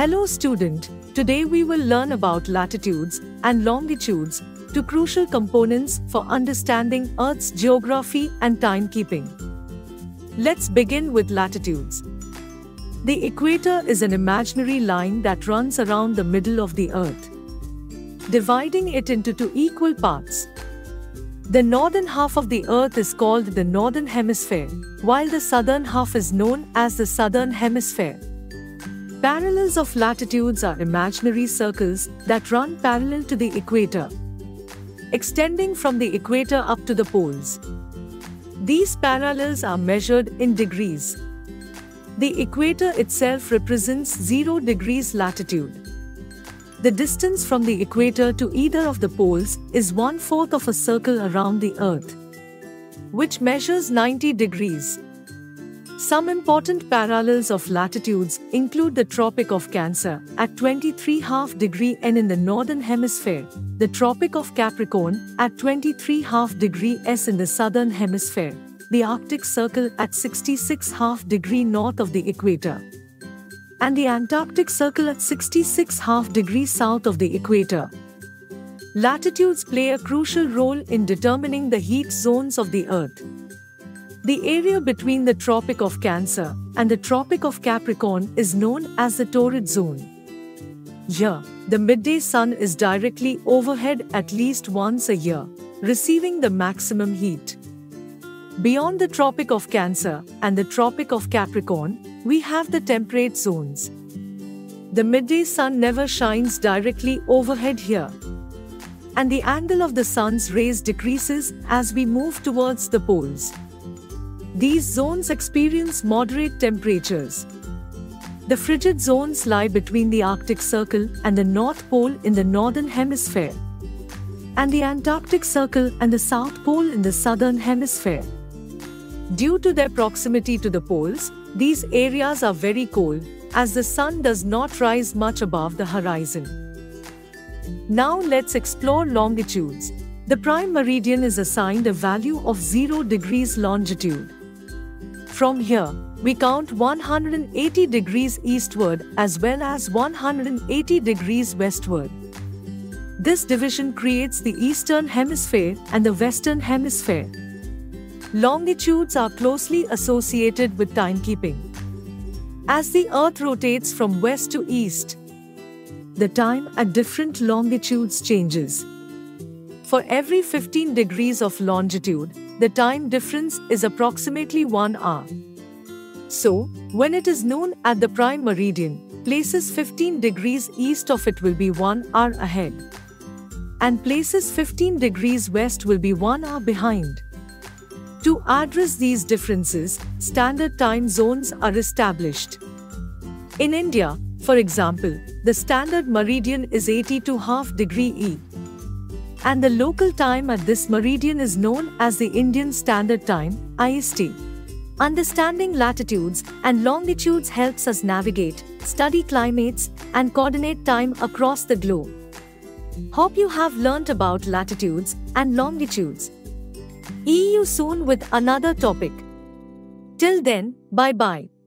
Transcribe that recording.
Hello student, today we will learn about latitudes and longitudes, two crucial components for understanding Earth's geography and timekeeping. Let's begin with latitudes. The equator is an imaginary line that runs around the middle of the Earth, dividing it into two equal parts. The northern half of the Earth is called the Northern Hemisphere, while the southern half is known as the Southern Hemisphere. Parallels of latitudes are imaginary circles that run parallel to the equator, extending from the equator up to the poles. These parallels are measured in degrees. The equator itself represents 0 degrees latitude. The distance from the equator to either of the poles is 1/4 of a circle around the Earth, which measures 90 degrees. Some important parallels of latitudes include the Tropic of Cancer at 23.5°N in the Northern Hemisphere, the Tropic of Capricorn at 23.5°S in the Southern Hemisphere, the Arctic Circle at 66.5° north of the equator, and the Antarctic Circle at 66.5° south of the equator. Latitudes play a crucial role in determining the heat zones of the Earth. The area between the Tropic of Cancer and the Tropic of Capricorn is known as the torrid zone. Here, the midday sun is directly overhead at least once a year, receiving the maximum heat. Beyond the Tropic of Cancer and the Tropic of Capricorn, we have the temperate zones. The midday sun never shines directly overhead here, and the angle of the sun's rays decreases as we move towards the poles. These zones experience moderate temperatures. The frigid zones lie between the Arctic Circle and the North Pole in the Northern Hemisphere, and the Antarctic Circle and the South Pole in the Southern Hemisphere. Due to their proximity to the poles, these areas are very cold, as the sun does not rise much above the horizon. Now let's explore longitudes. The prime meridian is assigned a value of 0 degrees longitude. From here, we count 180 degrees eastward as well as 180 degrees westward. This division creates the Eastern Hemisphere and the Western Hemisphere. Longitudes are closely associated with timekeeping. As the Earth rotates from west to east, the time at different longitudes changes. For every 15 degrees of longitude, the time difference is approximately 1 hour. So, when it is noon at the prime meridian, places 15 degrees east of it will be 1 hour ahead, and places 15 degrees west will be 1 hour behind. To address these differences, standard time zones are established. In India, for example, the standard meridian is 82.5°E, and the local time at this meridian is known as the Indian Standard Time, IST. Understanding latitudes and longitudes helps us navigate, study climates, and coordinate time across the globe. Hope you have learnt about latitudes and longitudes. See you soon with another topic. Till then, bye-bye.